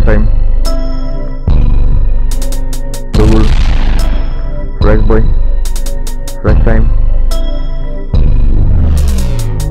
flextime. Google flexboi flextime.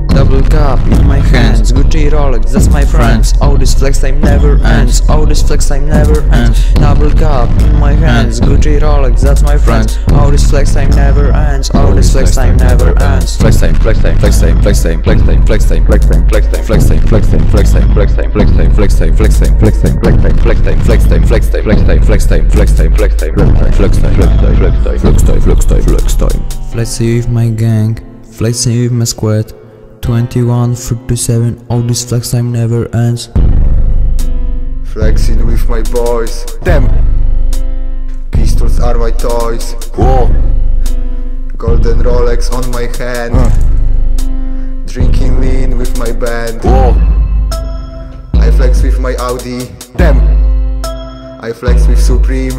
Double cup in my hands, Gucci Rolex, that's my friends. Oh, this flex time never ends. Oh, this flex time never ends. Double cup in my hands, Gucci Rolex, that's my friends. Oh, this flex time never ends. Oh, this flex time never ends. Flex time, flex time, flex time, flex time, flex time, flex time, flex time, flex time, flex time, flex time, flex time, flex time, flex time, flex time, flex time, flex time, flex time, flex time, flex time, flex time, flex time, flex time, flex time, flex time, flex time, flex time, flex time, flex time. Flexing with my gang, flexing with my squad. 21, 37, all this flex time never ends. Flexing with my boys. Damn! Pistols are my toys. Whoa! Golden Rolex on my hand. Drinking lean with my band. Whoa! I flex with my Audi. Damn! I flex with Supreme.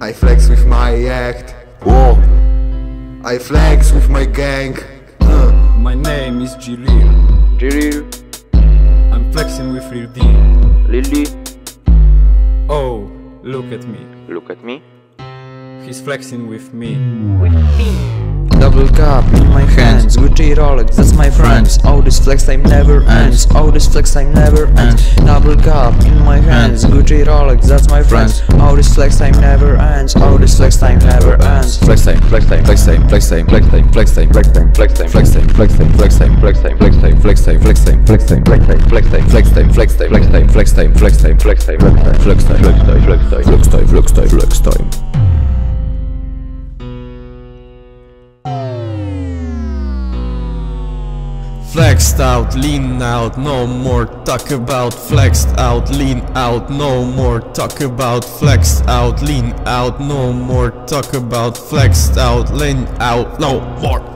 I flex with my act. Whoa! I flex with my gang. My name is Jiril. I'm flexing with Lil D. Oh, look at me. He's flexing with me. Double cup in my hands, Gucci Rolex, that's my friends. Oh, this flex time never ends. Oh, this flex time never ends. Double cup in my hands, Gucci Rolex, that's my friends. Oh, this flex time never ends. Oh, this flex time never ends. Flex time, flex time, flex time, flex time, flex time, flex time, flex time, flex time, flex time, flex time, flex time, flex time, flex time, flex time, flex time, flex time, flex time, flex time, flex time, flex time, flex time, flex time, flex time, flex time, flex time, flex time, flex time. Flexed out, lean out, no more talk about. Flexed out, lean out, no more talk about. Flexed out, lean out, no more talk about. Flexed out, lean out, no more.